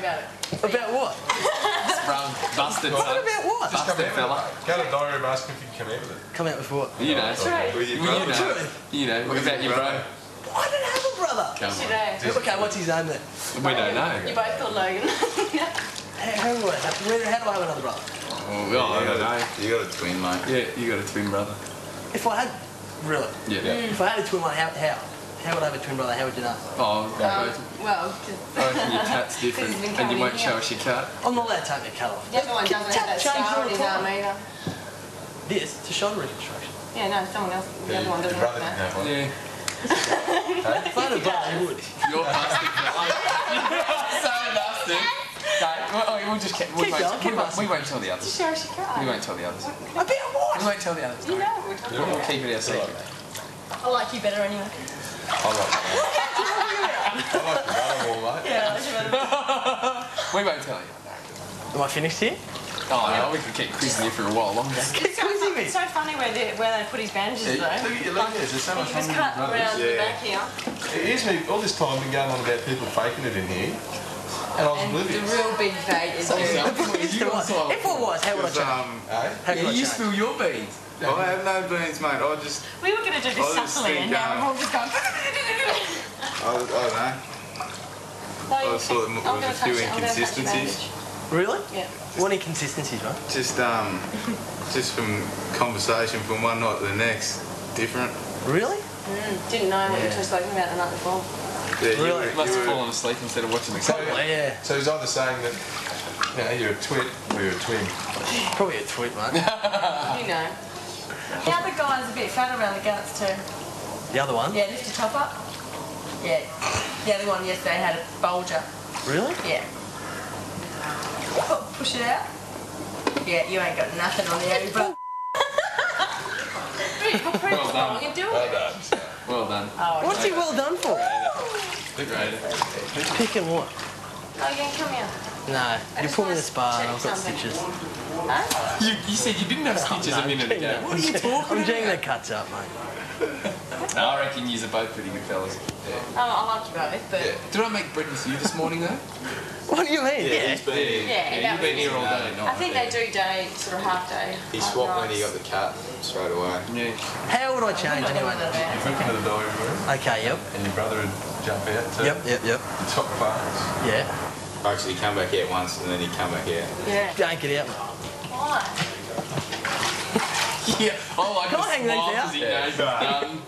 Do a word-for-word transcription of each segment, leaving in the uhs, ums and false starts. about it. About what? Busted. What about what? Just busted fella. Go to the diary room and ask if you can come out with it. Come out with what? You know. That's right. With your brother. You know. What about your bro? I don't have a brother. Come on. Okay, what's his name then? We don't know. You both called Logan. How do I have another brother? Well, I don't know. You got a twin, mate. Yeah, you got a twin brother. If I had, really? Yeah. If I had a twin, how? How? How would I have a twin brother? How would you know? Oh, um, well, I reckon your cat's different, and you won't show us your cat. I'm not allowed to take my cat off. The other one doesn't have that scar on his arm either. This? It's a shoulder reconstruction. Yeah, no, someone else. The other one doesn't have that. Yeah. If I had a brother, I would. You're busted. You're so busted. No, we'll just keep going. We won't tell the others. Show us your cat. We won't tell the others. I bet I won't. We won't tell the others. You know we're talking about. We'll keep it our secret. I like you better anyway. I like you. I like you better, all right. Yeah, I like you better. We won't tell you. Am I finished here? Oh, yeah. No, we could keep quizzing you for a while longer. Keep quizzing me. It's so funny where they, where they put his bandages, yeah, though. Look at your legs. There's so much wrong with your brothers. He was cut around, yeah, the back here. It is me. All this time I've been going on about people faking it in here. And I was and oblivious. The real big fake is so you. If I was, how would I change? Yeah, you spill your beans. Oh, I have no beans, mate. I just. We were going to do this subtly, and now we're all just going. I don't know. I just thought there was a few inconsistencies. Really? Yeah. What inconsistencies, right? Just um, just from conversation from one night to the next, different. Really? Mm, didn't know what you were talking about the night before. Yeah, you really? Must have fallen asleep instead of watching the show. Yeah. So he's either saying that, you know, you're a twit or you're a twin. Probably a twit, mate. You know. The other guy's a bit fat around the guts too. The other one? Yeah, lift your top up. Yeah. The other one yesterday had a bulger. Really? Yeah. Oh, push it out. Yeah, you ain't got nothing on the other bro. Well done. You're doing well done. Well done. Oh, okay. What's he well done for? The grader. He's picking what? Oh, yeah, come here. No, you put me in the spa and I've got stitches. Huh? You, you said you didn't have stitches no, a minute ago. What are you talking about? I'm getting the cuts up, mate. No, I reckon you are both pretty good fellas. Yeah. Oh, I like you both, but... Yeah. Did I make bread with you this morning, though? What do you mean? Yeah, yeah. He's been here. Yeah, yeah, you've been here all day. No, I think they do day, sort of half day. He swapped when he got the cut straight away. Yeah. How would I change anyway? You took him to the dining room. Okay, yep. And your brother would jump out too. Yep, yep, yep. The top parts. Yeah. Actually, come back here once and then you come back here. Yeah. Don't get out. Why? Yeah. Oh, I can't hang these out. Yeah. Oh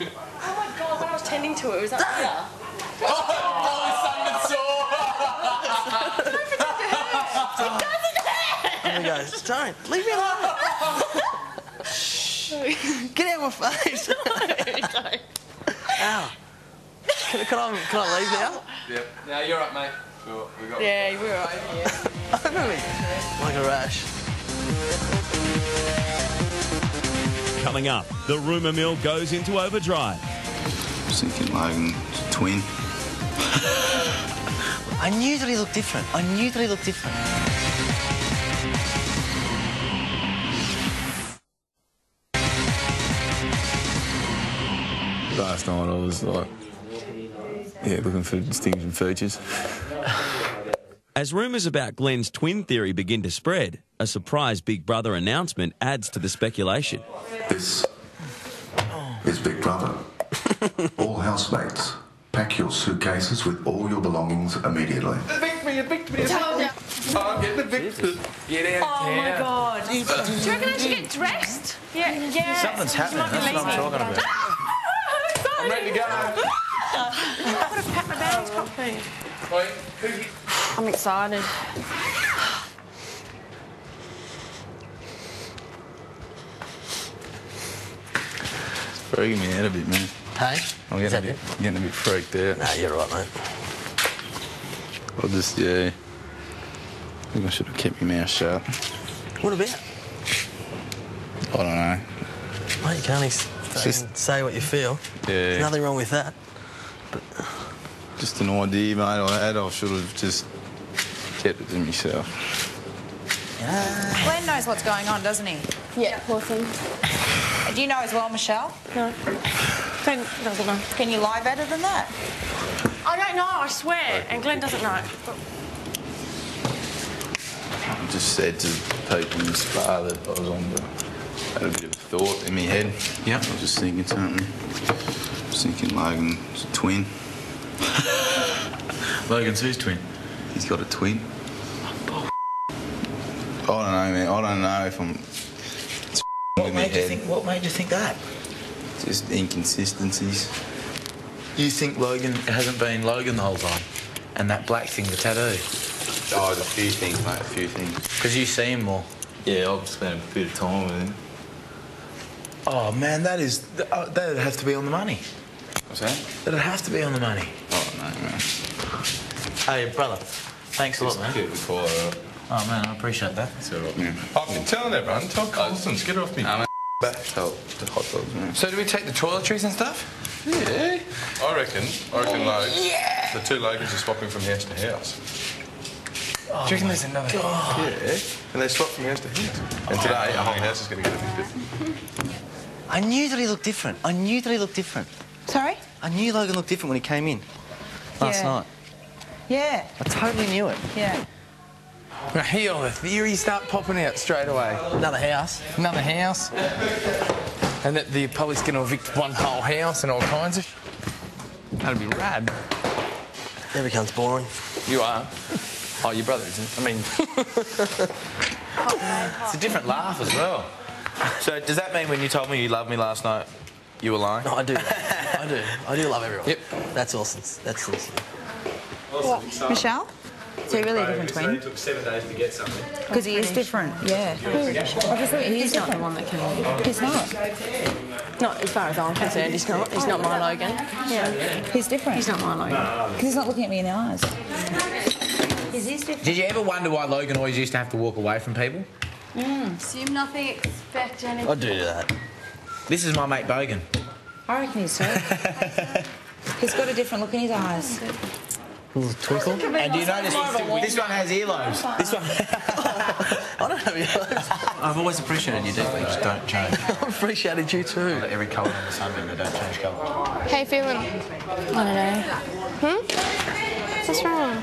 my god, when I was tending to it, it was up here. Oh, oh, it's under the door. Don't pretend it hurts. It doesn't hurt. There we go. Don't. Leave me alone. Shh. Get out of my face. No, don't. Ow. Can, can, I, can I leave now? Yep. No, you're up, mate. Sure, we got yeah, we were over here. Like a rash. Coming up, the rumour mill goes into overdrive. I was thinking Logan, twin. I knew that he looked different. I knew that he looked different. Last night I was like, yeah, looking for distinguishing features. As rumours about Glenn's twin theory begin to spread, a surprise Big Brother announcement adds to the speculation. This is Big Brother. All housemates, pack your suitcases with all your belongings immediately. Evict me, evict me, evict me. I'm getting evicted. Get out of here. Oh, my God. Do you reckon I should get dressed? Yeah, yeah. Something's happening. That's what I'm talking about. I'm ready to go. I would have packed my bags properly. I'm excited. It's freaking me out a bit, man. Hey? I'm getting, a bit, getting a bit freaked out. Nah, you're right, mate. I'll just, yeah. I think I should have kept my mouth shut. What about? I don't know. Mate, you can't just say what you feel. Yeah. There's nothing wrong with that. But just an idea, mate, I had. I should have just kept it to myself. Yeah. Glenn knows what's going on, doesn't he? Yeah, poor thing. Do you know as well, Michelle? No. Glenn doesn't know. Can you lie better than that? I don't know, I swear, and Glenn doesn't know. I just said to people in the spa that I was on the, had a bit of a thought in my head. Yeah. I was just thinking something. I was thinking Logan's a twin. Logan's whose twin? He's got a twin. Oh, I don't know, man. I don't know if I'm... It's what made you think? What made you think that? Just inconsistencies. You think Logan hasn't been Logan the whole time? And that black thing, the tattoo? Oh, there's a few things, mate, a few things. Because you see him more. Yeah, I've spent a bit of time with him. Oh, man, that is... Uh, that'd have to be on the money. What's that? That'd have to be on the money. Oh, no, man. Hey, brother, thanks a lot, man. Before, uh, oh, man, I appreciate that. It's all right, man. I've been telling everyone, tell Colson, get off me. Nah, back. Tell the hot dogs, man. So do we take the toiletries and stuff? Yeah. I reckon, I reckon, oh, Logs, yeah. The two Logans are swapping from house to house. Oh, do you reckon there's another God. House? Yeah. And they swap from house to house. And oh, today, our whole house is going to get a bit different. I knew that he looked different. I knew that he looked different. Sorry? I knew Logan looked different when he came in last yeah. night. Yeah. I totally knew it. Yeah. Now, here all the theories start popping out straight away. Another house. Another house. And that the public's going to evict one whole house and all kinds of sh. That'd be rad. Everyone's boring. You are. Oh, your brother isn't. I mean, it's a different laugh as well. So does that mean when you told me you loved me last night, you were lying? No, I do. I do. I do love everyone. Yep. That's awesome. That's awesome. Awesome. What? Michelle? So you're really a different twin? It took seven days to get something. Because he is different. Yeah. Obviously, he's not the one that came. He's not. Not as far as I'm concerned. He's not. He's not my Logan. Yeah. He's different. He's not my Logan. Because he's not looking at me in the eyes. Did you ever wonder why Logan always used to have to walk away from people? Mm. Assume nothing, expect anything. I do that. This is my mate Bogan. I reckon he's so. He's got a different look in his eyes. A little twinkle. And do you notice this one has earlobes? This one. I don't have earlobes. I've always appreciated you, definitely. Just don't change. I appreciated you too. Every colour on the sun, but don't change colour. How you feeling? I don't know. Hmm? What's wrong?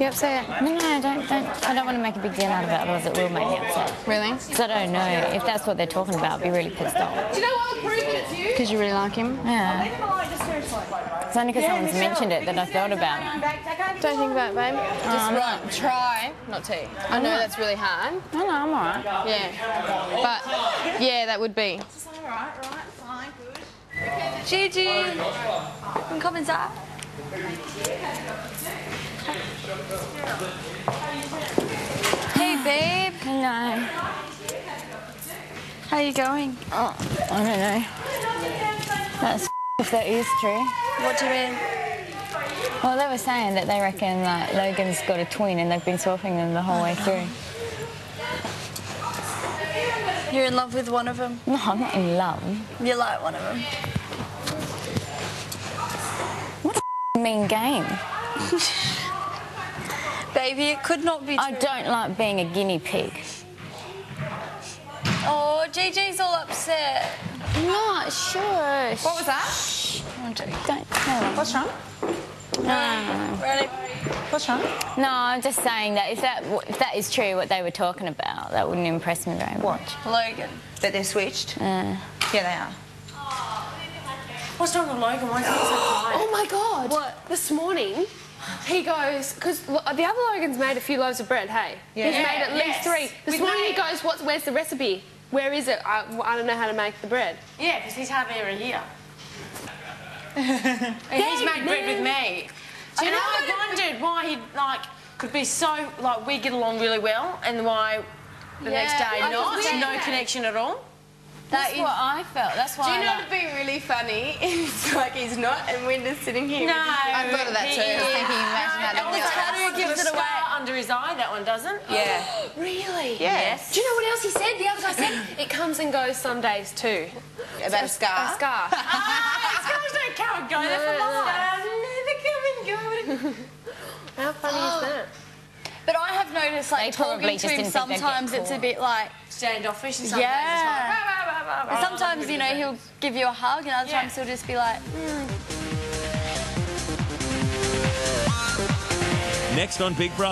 You upset? No, no, no, don't, don't. I don't want to make a big deal out of it, otherwise it will make me upset. Really? Because I don't know. If that's what they're talking about, I'd be really pissed off. Do you know what will prove it's you? Because you really like him? Yeah. It's only because yeah, someone's Michelle. mentioned it that I thought about it. Don't think about it, babe. Just um, run. Try not to. I know that's really hard. I know, I'm all right. Yeah. But, yeah, that would be. It's all right, right? Fine, good. Gigi! I'm coming, Zach. Hey, babe. Hello. How are you going? Oh, I don't know. That's if that is true. What do you mean? Well, they were saying that they reckon like Logan's got a twin and they've been swapping them the whole way through. You're in love with one of them? No, I'm not in love. You like one of them? What a mean game. Baby, it could not be true. I don't like being a guinea pig. Oh, Gigi's all upset. I'm not sure. What was that? Shh. I don't know. What's wrong? No, no, no. Really? What's wrong? No, I'm just saying that if that if that is true, what they were talking about, that wouldn't impress me very much. What? Logan. That they're switched? Uh, yeah, they are. What's wrong with Logan? Why is he so quiet? Oh, my God. What? This morning... He goes, because the other Logan's made a few loaves of bread, hey? Yeah. He's made at least yes. three. This With morning me. he goes, "What's? Where's the recipe? Where is it? I, I don't know how to make the bread." Yeah, because he's hardly ever here. And he's made bread with me. And I wondered why he, like, could be so, like, we get along really well and why the yeah, next day not, no connection at all. That That's is, what I felt. That's why. Do you know it'd be really funny? It's like he's not, and we're just sitting here. No, I thought of that too. I was thinking, imagine that. And the tattoo gives it away under his eye. That one doesn't. Yeah. Really? Yeah. Yes. Do you know what else he said? The other guy said it comes and goes some days too. About so, a scar. A scar. Ah, scars don't come and go. No, they're for life. They come and go. How funny oh. is that? But I have noticed, like, they talking to him, sometimes it's a bit like standoffish, and sometimes yeah. it's like. And sometimes, you know, he'll give you a hug, and other yeah. times he'll just be like, mm. Next on Big Brother.